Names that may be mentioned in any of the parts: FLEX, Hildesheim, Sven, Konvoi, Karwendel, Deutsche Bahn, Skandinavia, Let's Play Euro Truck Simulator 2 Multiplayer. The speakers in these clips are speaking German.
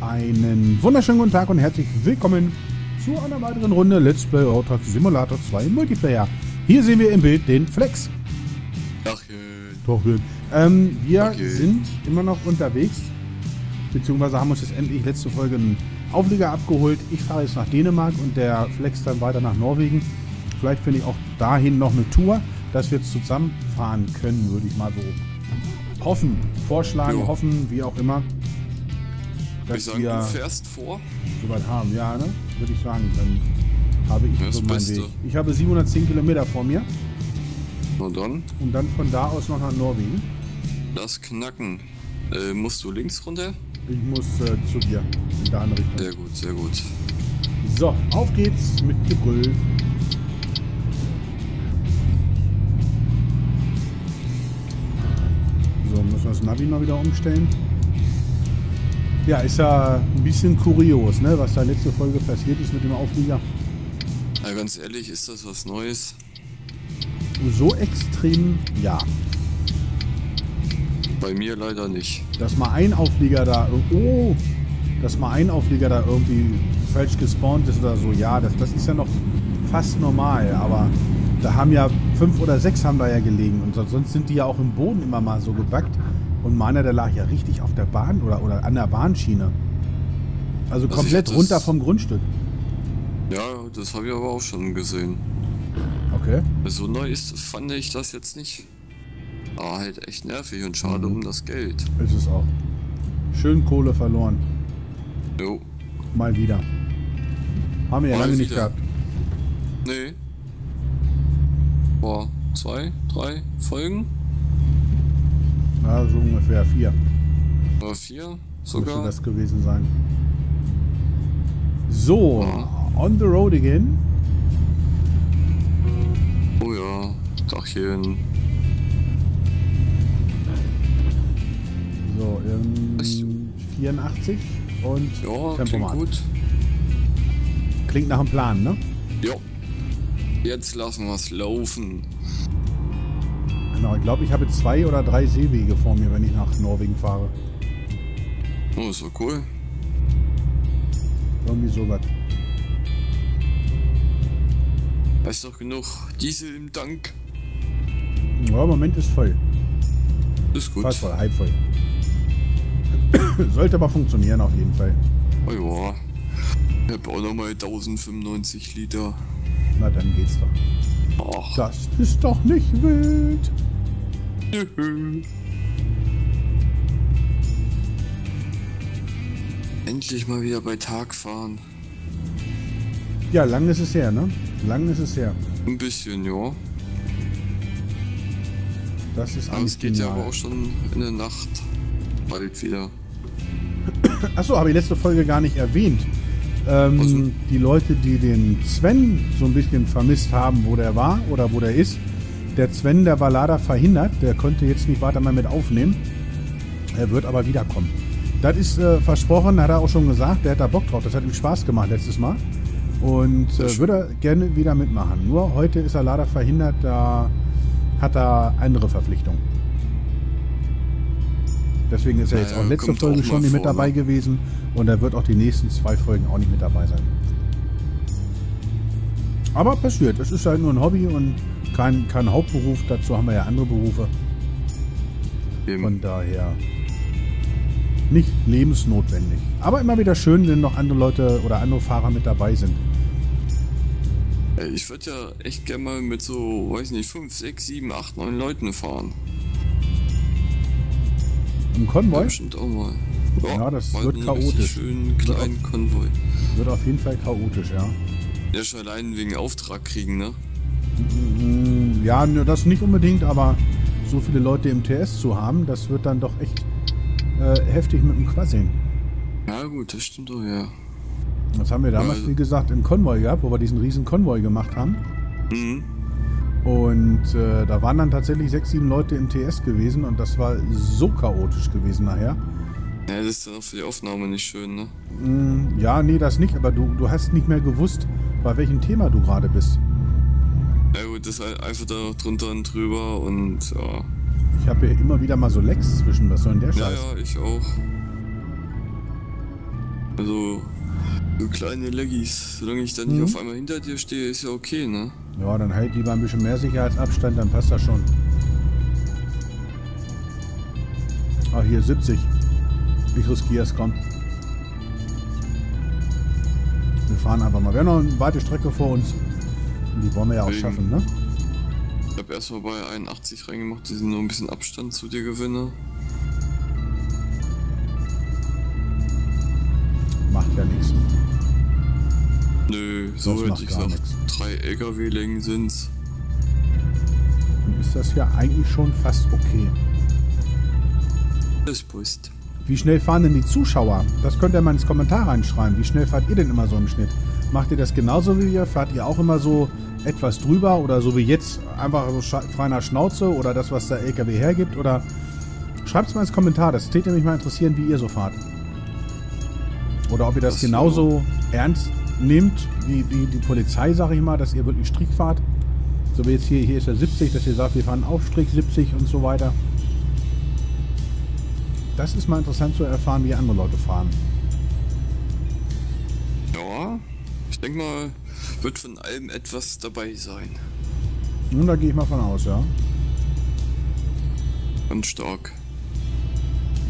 Einen wunderschönen guten Tag und herzlich willkommen zu einer weiteren Runde Let's Play Euro Truck Simulator 2 Multiplayer. Hier sehen wir im Bild den FLEX. Doch, wir sind immer noch unterwegs, beziehungsweise haben uns jetzt endlich letzte Folge einen Auflieger abgeholt. Ich fahre jetzt nach Dänemark und der FLEX dann weiter nach Norwegen. Vielleicht finde ich auch dahin noch eine Tour, dass wir jetzt zusammenfahren können, würde ich mal so hoffen, vorschlagen, jo. Hoffen, wie auch immer. Dass ich sagen, du fährst vor? Soweit haben, ja, ne? Würde ich sagen, dann habe ich das so meinen Weg. Ich habe 710 Kilometer vor mir. Na dann. Und dann von da aus noch nach Norwegen. Das Knacken. Musst du links runter? Ich muss zu dir, in der anderen Richtung. Sehr gut, sehr gut. So, auf geht's mit Gebrüll. So, müssen wir das Navi mal wieder umstellen. Ja, ist ja ein bisschen kurios, ne, was da letzte Folge passiert ist mit dem Auflieger. Ja, ganz ehrlich, ist das was Neues? So extrem, ja. Bei mir leider nicht. Dass mal ein Auflieger da, oh, dass mal ein Auflieger da irgendwie falsch gespawnt ist oder so, ja, das ist ja noch fast normal, aber da haben ja 5 oder 6 haben da ja gelegen und sonst sind die ja auch im Boden immer mal so gebackt. Und meiner, der lag ja richtig auf der Bahn oder an der Bahnschiene. Also komplett runter vom Grundstück. Ja, das habe ich aber auch schon gesehen. Okay. So neu ist, fand ich das jetzt nicht. Aber halt echt nervig und schade um das Geld. Ist es auch. Schön Kohle verloren. Jo. Mal wieder. Haben wir ja lange nicht gehabt. Nee. Boah, 2, 3 Folgen? Ja, so ungefähr 4. Oder 4 sogar? Müsste das gewesen sein. So, on the road again. Oh ja, Dachchen. So, 84 und ja, Tempomat. Klingt gut. Klingt nach dem Plan, ne? Jo. Jetzt lassen wir es laufen. Genau, ich glaube, ich habe 2 oder 3 Seewege vor mir, wenn ich nach Norwegen fahre. Oh, ist doch cool. Irgendwie sowas. Da ist doch genug Diesel im Tank. Ja, im Moment ist voll. Ist gut. Fast voll, halb voll. Sollte aber funktionieren auf jeden Fall. Oh ja. Ich habe auch nochmal 1095 Liter. Na, dann geht's doch. Och. Das ist doch nicht wild. Nö. Endlich mal wieder bei Tag fahren. Ja, lang ist es her, ne? Lang ist es her. Ein bisschen, ja. Das ist alles. Es geht ja aber auch schon in der Nacht. Bald wieder. Achso, habe ich letzte Folge gar nicht erwähnt. Die Leute, die den Sven so ein bisschen vermisst haben, wo der war oder wo der ist, der Sven, der war leider verhindert, der konnte jetzt nicht weiter mal mit aufnehmen, er wird aber wiederkommen. Das ist versprochen, hat er auch schon gesagt, der hat da Bock drauf, das hat ihm Spaß gemacht letztes Mal und würde er gerne wieder mitmachen, nur heute ist er leider verhindert, da hat er andere Verpflichtungen. Deswegen ist er jetzt auch letzte Folge schon nicht mit dabei gewesen und er wird auch die nächsten 2 Folgen auch nicht mit dabei sein. Aber passiert, es ist halt nur ein Hobby und kein Hauptberuf, dazu haben wir ja andere Berufe. Von daher nicht lebensnotwendig. Aber immer wieder schön, wenn noch andere Leute oder andere Fahrer mit dabei sind. Ich würde ja echt gerne mal mit so, weiß nicht, 5, 6, 7, 8, 9 Leuten fahren. Im Konvoi? Bestimmt auch mal. Ja, das wird chaotisch. Schönen kleinen Konvoi. Wird auf jeden Fall chaotisch, ja. Ja, schon allein wegen Auftrag kriegen, ne? Ja, das nicht unbedingt, aber so viele Leute im TS zu haben, das wird dann doch echt heftig mit dem Quasseln. Ja gut, das stimmt doch, ja. Das haben wir damals, wie gesagt, im Konvoi gehabt, wo wir diesen riesen Konvoi gemacht haben. Mhm. Und da waren dann tatsächlich 6, 7 Leute im TS gewesen und das war so chaotisch gewesen nachher. Ja, das ist dann auch für die Aufnahme nicht schön, ne? Ja, nee, das nicht, aber du hast nicht mehr gewusst, bei welchem Thema du gerade bist. Ja gut, das ist halt einfach da drunter und drüber und ja. Ich habe ja immer wieder mal so Lecks zwischen, was soll denn der Scheiß? Ja, ich auch. Also, so kleine Leggies, solange ich dann nicht auf einmal hinter dir stehe, ist ja okay, ne? Ja, dann halt lieber ein bisschen mehr Sicherheitsabstand, dann passt das schon. Ah, hier 70. Ich riskiere es, komm. Wir fahren einfach mal. Wir haben noch eine weite Strecke vor uns. Und die wollen wir ja auch schaffen, ne? Ich habe erst mal bei 81 reingemacht, die sind nur ein bisschen Abstand zu dir gewinne. Macht ja nichts. Nö, so hätte ich gesagt. 3 LKW-Längen sind's. Dann ist das ja eigentlich schon fast okay. Das Pust. Wie schnell fahren denn die Zuschauer? Das könnt ihr mal ins Kommentar reinschreiben. Wie schnell fahrt ihr denn immer so im Schnitt? Macht ihr das genauso wie wir? Fahrt ihr auch immer so etwas drüber oder so wie jetzt einfach so frei nach Schnauze oder das, was der LKW hergibt? Oder schreibt es mal ins Kommentar. Das täte mich mal interessieren, wie ihr so fahrt. Oder ob ihr das genauso ernst nehmt wie die Polizei, sage ich mal, dass ihr wirklich Strick fahrt. So wie jetzt hier ist ja 70, dass ihr sagt, wir fahren auf Strick 70 und so weiter. Das ist mal interessant zu erfahren, wie andere Leute fahren. Ja, ich denke mal, wird von allem etwas dabei sein. Nun, da gehe ich mal von aus, ja. Ganz stark.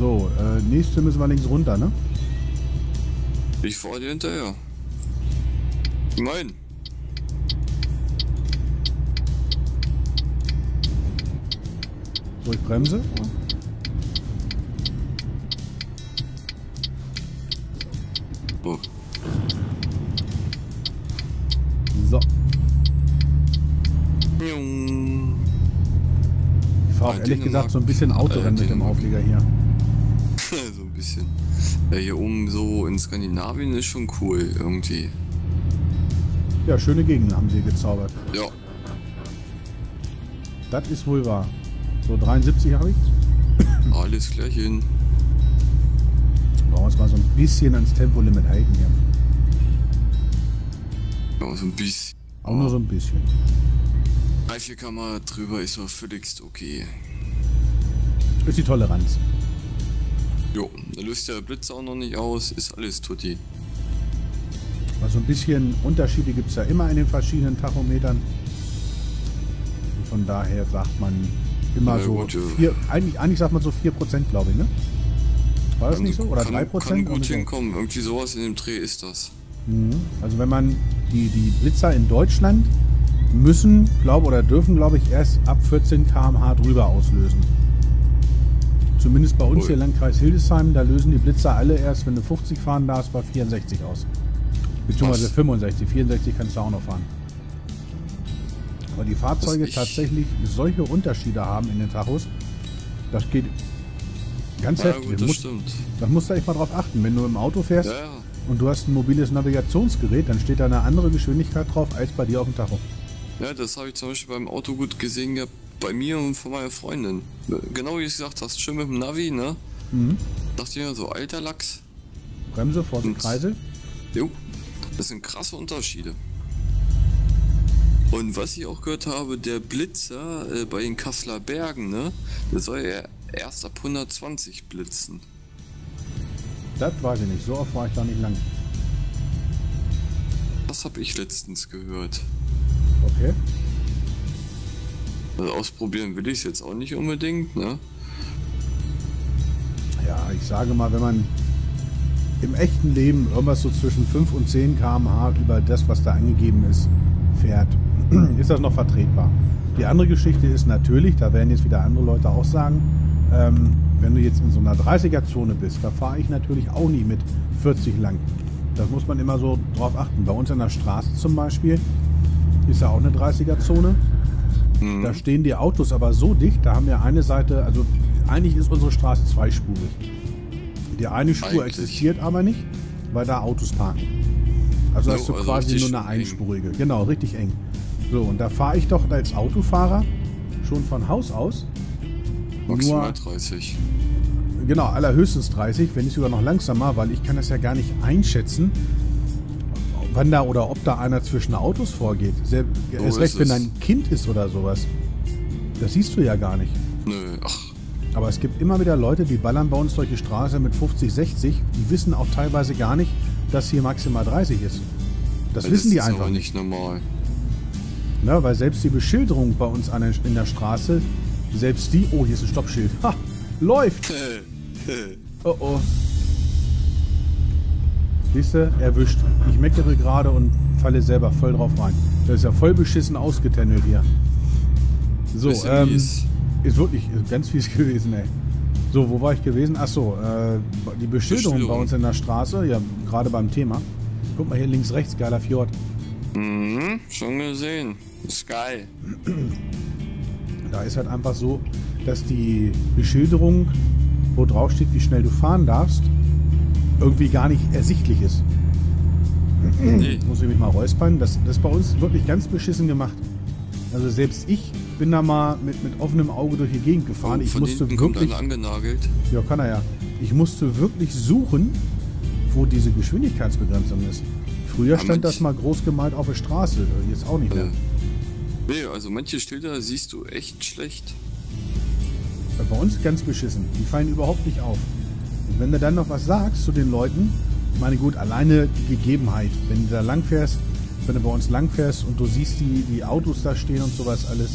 So, nächste müssen wir links runter, ne? Ich fahre dir hinterher. Nein. So, ich bremse. Oh. So. Ich fahre ehrlich gesagt so ein bisschen Autorennen mit dem Auflieger hier. So ein bisschen. Ja, hier oben so in Skandinavien ist schon cool irgendwie. Ja, schöne Gegenden haben sie gezaubert. Ja. Das ist wohl wahr. So, 73 habe ich. Alles gleich hin. Brauchen wir uns mal so ein bisschen ans Tempolimit halten hier. Ja, so ein bisschen. Auch nur so ein bisschen. 3-4 Kammer drüber ist doch völligst okay. Ist die Toleranz. Jo, da löst der Blitz auch noch nicht aus, ist alles tutti. Also ein bisschen Unterschiede gibt es ja immer in den verschiedenen Tachometern. Und von daher sagt man immer so gut, eigentlich sagt man so 4%, glaube ich, ne? War das nicht so? Oder 3%? Kann gut hinkommen. Irgendwie sowas in dem Dreh ist das. Also wenn man die Blitzer in Deutschland müssen, dürfen, glaube ich, erst ab 14 km/h drüber auslösen. Zumindest bei uns hier im Landkreis Hildesheim, da lösen die Blitzer alle erst, wenn du 50 fahren darfst, bei 64 aus. Beziehungsweise 65, 64 kannst du auch noch fahren. Aber die Fahrzeuge tatsächlich solche Unterschiede haben in den Tachos, das geht ganz heftig. Gut, das musst du echt mal drauf achten. Wenn du im Auto fährst und du hast ein mobiles Navigationsgerät, dann steht da eine andere Geschwindigkeit drauf als bei dir auf dem Tacho. Ja, das habe ich zum Beispiel beim Auto gut gesehen gehabt, bei mir und von meiner Freundin. Genau wie du gesagt hast, schön mit dem Navi, ne? Dachte ich mir so, alter Lachs. Bremse, Vorsicht, Kreisel. Jo. Das sind krasse Unterschiede. Und was ich auch gehört habe, der Blitzer bei den Kasseler Bergen, ne, der soll ja erst ab 120 blitzen. Das weiß ich nicht, so oft war ich da nicht lang. Das habe ich letztens gehört. Okay. Also ausprobieren will ich es jetzt auch nicht unbedingt, ne? Ja, ich sage mal, wenn man im echten Leben irgendwas so zwischen 5 und 10 km/h über das, was da angegeben ist, fährt, ist das noch vertretbar. Die andere Geschichte ist natürlich, da werden jetzt wieder andere Leute auch sagen, wenn du jetzt in so einer 30er-Zone bist, da fahre ich natürlich auch nie mit 40 lang. Das muss man immer so drauf achten. Bei uns an der Straße zum Beispiel ist ja auch eine 30er-Zone. Da stehen die Autos aber so dicht, da haben wir eine Seite, also eigentlich ist unsere Straße zweispurig. Die eine Spur existiert aber nicht, weil da Autos parken. Also hast du quasi nur eine einspurige. Genau, richtig eng. So, und da fahre ich doch als Autofahrer schon von Haus aus. Maximal 30. Genau, allerhöchstens 30, wenn nicht sogar noch langsamer, weil ich kann das ja gar nicht einschätzen, wann da oder ob da einer zwischen Autos vorgeht. Erst recht, wenn da ein Kind ist oder sowas. Das siehst du ja gar nicht. Nö, ach. Aber es gibt immer wieder Leute, die ballern bei uns durch die Straße mit 50, 60. Die wissen auch teilweise gar nicht, dass hier maximal 30 ist. Das wissen die einfach nicht. Das ist aber nicht normal. Na, weil selbst die Beschilderung bei uns in der Straße, selbst die... Oh, hier ist ein Stoppschild. Ha! Läuft! Oh oh. Siehst du? Erwischt. Ich meckere gerade und falle selber voll drauf rein. Das ist ja voll beschissen ausgetändelt hier. So, ist wirklich ganz fies gewesen, ey. So, wo war ich gewesen? Achso, die Beschilderung bei uns in der Straße, ja, gerade beim Thema. Guck mal hier links, rechts, geiler Fjord. Mhm, schon gesehen. Ist geil. Da ist halt einfach so, dass die Beschilderung, wo drauf steht, wie schnell du fahren darfst, irgendwie gar nicht ersichtlich ist. Nee. Muss ich mich mal räuspern. Das ist bei uns wirklich ganz beschissen gemacht. Also selbst ich bin da mal mit offenem Auge durch die Gegend gefahren. Oh, ich musste wirklich angenagelt. Ja, kann er ja. Ich musste wirklich suchen, wo diese Geschwindigkeitsbegrenzung ist. Früher stand das mal groß gemalt auf der Straße, jetzt auch nicht mehr. Nee, also manche Schilder siehst du echt schlecht. Bei uns ganz beschissen. Die fallen überhaupt nicht auf. Und wenn du dann noch was sagst zu den Leuten, ich meine gut, alleine die Gegebenheit, wenn du da langfährst, wenn du bei uns langfährst und du siehst die Autos da stehen und sowas alles,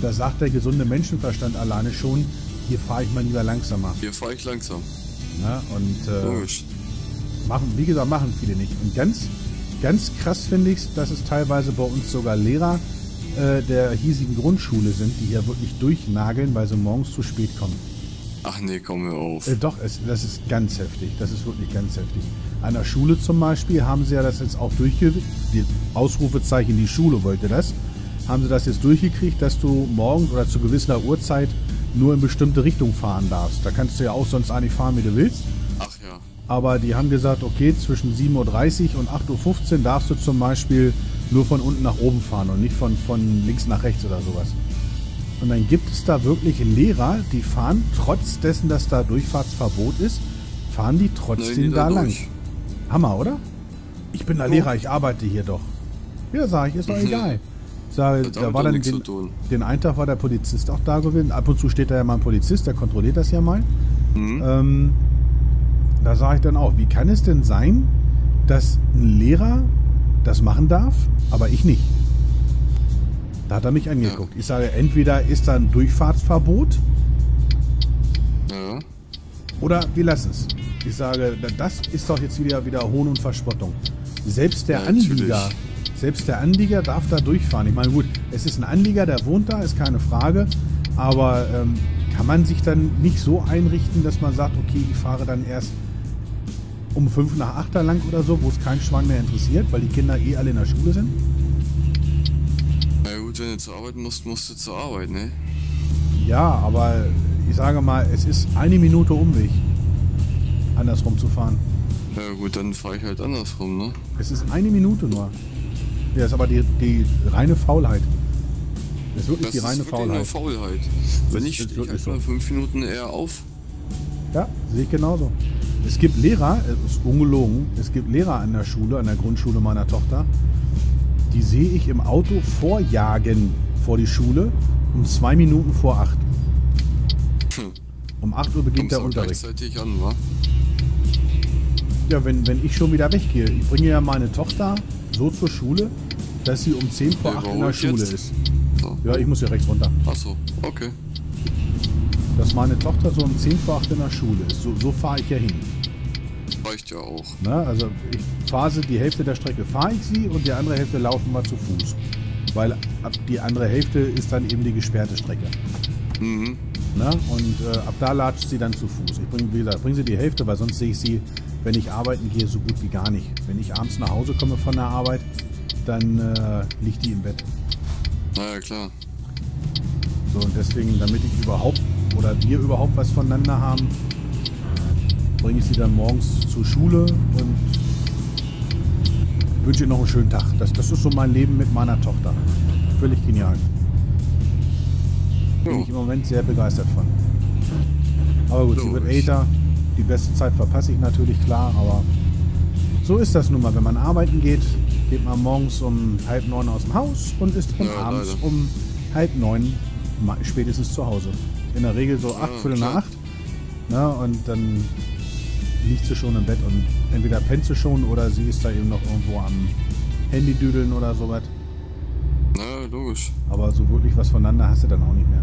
da sagt der gesunde Menschenverstand alleine schon, hier fahre ich mal lieber langsamer. Hier fahre ich langsam. Ja, und wie gesagt, machen viele nicht. Und ganz krass finde ich, dass es teilweise bei uns sogar Lehrer der hiesigen Grundschule sind, die hier wirklich durchnageln, weil sie morgens zu spät kommen. Ach nee, komm mir auf. Doch, das ist ganz heftig. Das ist wirklich ganz heftig. An der Schule zum Beispiel haben sie ja das jetzt auch durchgekriegt. Ausrufezeichen, die Schule wollte das. Haben sie das jetzt durchgekriegt, dass du morgens oder zu gewisser Uhrzeit nur in bestimmte Richtung fahren darfst. Da kannst du ja auch sonst eigentlich fahren, wie du willst. Ach ja. Aber die haben gesagt, okay, zwischen 7:30 Uhr und 8:15 Uhr darfst du zum Beispiel nur von unten nach oben fahren und nicht von links nach rechts oder sowas. Und dann gibt es da wirklich Lehrer, die fahren, trotz dessen, dass da Durchfahrtsverbot ist, fahren die trotzdem da lang. Hammer, oder? Ich bin da Lehrer, ich arbeite hier doch. Ja, sag ich, ist doch egal. Sag, da war dann den einen Tag war der Polizist auch da gewesen. Ab und zu steht da ja mal ein Polizist, der kontrolliert das ja mal. Mhm. Da sage ich dann auch, wie kann es denn sein, dass ein Lehrer das machen darf, aber ich nicht? Da hat er mich angeguckt. Ja. Ich sage, entweder ist da ein Durchfahrtsverbot oder wir lassen es. Ich sage, das ist doch jetzt wieder Hohn und Verspottung. Selbst der Anlieger darf da durchfahren. Ich meine, gut, es ist ein Anlieger, der wohnt da, ist keine Frage, aber kann man sich dann nicht so einrichten, dass man sagt, okay, ich fahre dann erst um 7:55 da lang oder so, wo es kein Schwein mehr interessiert, weil die Kinder eh alle in der Schule sind? Na gut, wenn du zur Arbeit musst, musst du zur Arbeit, ne? Ja, aber ich sage mal, es ist 1 Minute Umweg, andersrum zu fahren. Ja gut, dann fahre ich halt andersrum, ne? Es ist 1 Minute nur. Ja, ist aber die reine Faulheit. Das ist wirklich eine Faulheit. Wenn nicht, stehe ich halt mal 5 Minuten eher auf. Ja, sehe ich genauso. Es gibt Lehrer, es ist ungelogen, es gibt Lehrer an der Schule, an der Grundschule meiner Tochter, die sehe ich im Auto vorjagen vor die Schule um 7:52. Um 8 Uhr beginnt der Unterricht. Gleichzeitig an, wa? Ja, wenn ich schon wieder weggehe. Ich bringe ja meine Tochter so zur Schule, dass sie um 10:08 in der Schule ist. So. Ja, ich muss ja rechts runter. Achso, okay. Dass meine Tochter so um 10:08 in der Schule ist. So fahre ich ja hin. Reicht ja auch. Na, also ich fahre sie, die Hälfte der Strecke fahre ich sie und die andere Hälfte laufen wir zu Fuß. Weil die andere Hälfte ist dann eben die gesperrte Strecke. Mhm. Na, und ab da latscht sie dann zu Fuß. Ich bringe sie die Hälfte, weil sonst sehe ich sie, wenn ich arbeiten gehe, so gut wie gar nicht. Wenn ich abends nach Hause komme von der Arbeit, dann liegt die im Bett. Na ja, klar. So, und deswegen, damit ich überhaupt oder wir überhaupt was voneinander haben, bringe ich sie dann morgens zur Schule und wünsche ihr noch einen schönen Tag. Das ist so mein Leben mit meiner Tochter. Völlig genial. Bin ich im Moment sehr begeistert von. Aber gut, sie wird älter. Die beste Zeit verpasse ich natürlich, klar, aber so ist das nun mal. Wenn man arbeiten geht, geht man morgens um 8:30 aus dem Haus und ist abends um 8:30 spätestens zu Hause. In der Regel so 8, Viertel nach 8. Na, und dann liegt sie schon im Bett und entweder pennt sie schon oder sie ist da eben noch irgendwo am Handy düdeln oder sowas. Na, logisch. Aber so wirklich was voneinander hast du dann auch nicht mehr.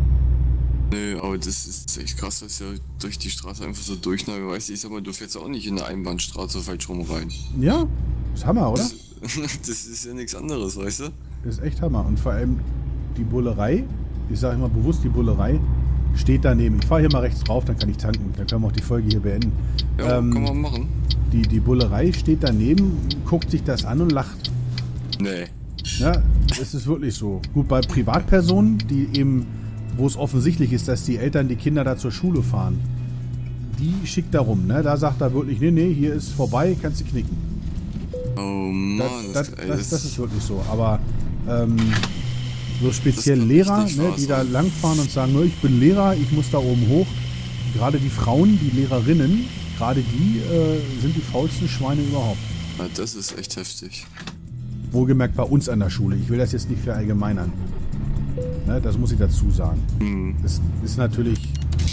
Nee, aber das ist echt krass, dass ja durch die Straße einfach so durchnagen. Weißt du, ich sag mal, du fährst auch nicht in eine Einbahnstraße falsch rum rein. Ja, ist Hammer, oder? Das ist ja nichts anderes, weißt du? Das ist echt Hammer. Und vor allem die Bullerei, ich sage immer bewusst die Bullerei, steht daneben. Ich fahre hier mal rechts drauf, dann kann ich tanken. Dann können wir auch die Folge hier beenden. Ja, kann man machen. Die Bullerei steht daneben, guckt sich das an und lacht. Nee. Ja, es ist wirklich so. Gut, bei Privatpersonen, die eben, wo es offensichtlich ist, dass die Eltern die Kinder da zur Schule fahren, die schickt da rum. Ne? Da sagt er wirklich, nee, nee, hier ist vorbei, kannst du knicken. Oh Mann. Das ist wirklich so. Aber so speziell Lehrer, ne, die da langfahren und sagen, ich bin Lehrer, ich muss da oben hoch. Gerade die Frauen, die Lehrerinnen, gerade die sind die faulsten Schweine überhaupt. Ja, das ist echt heftig. Wohlgemerkt bei uns an der Schule. Ich will das jetzt nicht verallgemeinern. Ne, das muss ich dazu sagen. Mhm. Das ist natürlich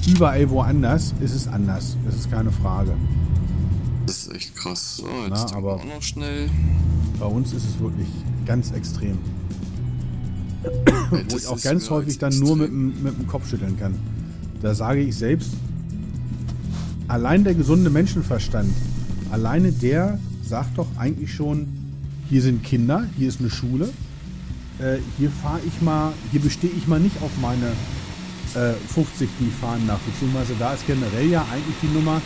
überall woanders, ist es anders. Das ist keine Frage. Das ist echt krass. So, jetzt aber auch noch schnell. Bei uns ist es wirklich ganz extrem. Wo ich auch ganz häufig dann nur mit dem Kopf schütteln kann. Da sage ich selbst, allein der gesunde Menschenverstand, alleine der sagt doch eigentlich schon, hier sind Kinder, hier ist eine Schule, hier fahre ich mal, hier bestehe ich mal nicht auf meine 50, die ich fahren darf. Beziehungsweise da ist generell ja eigentlich die Nummer,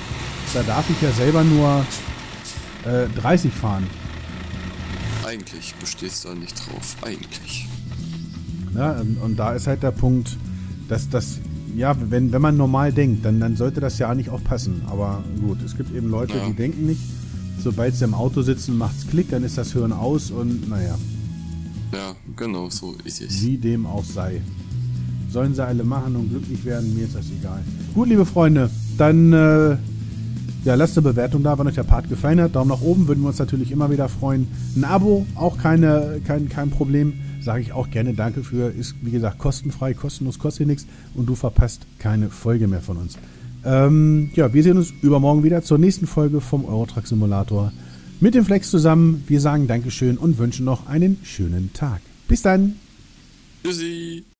da darf ich ja selber nur 30 fahren. Eigentlich bestehst du da nicht drauf, eigentlich. Ja, und da ist halt der Punkt, dass das, ja, wenn man normal denkt, dann sollte das ja nicht auch passen. Aber gut, es gibt eben Leute, die denken nicht. Sobald sie im Auto sitzen, macht's Klick, dann ist das Hirn aus und naja. Ja, genau, so ist es. Wie dem auch sei. Sollen sie alle machen und glücklich werden, mir ist das egal. Gut, liebe Freunde, dann ja, lasst eine Bewertung da, wenn euch der Part gefallen hat. Daumen nach oben, würden wir uns natürlich immer wieder freuen. Ein Abo, auch kein Problem. Sage ich auch gerne Danke für, ist wie gesagt kostenfrei, kostenlos, kostet nichts und du verpasst keine Folge mehr von uns. Ja, wir sehen uns übermorgen wieder zur nächsten Folge vom Euro Truck Simulator mit dem Flex zusammen. Wir sagen Dankeschön und wünschen noch einen schönen Tag. Bis dann. Tschüssi.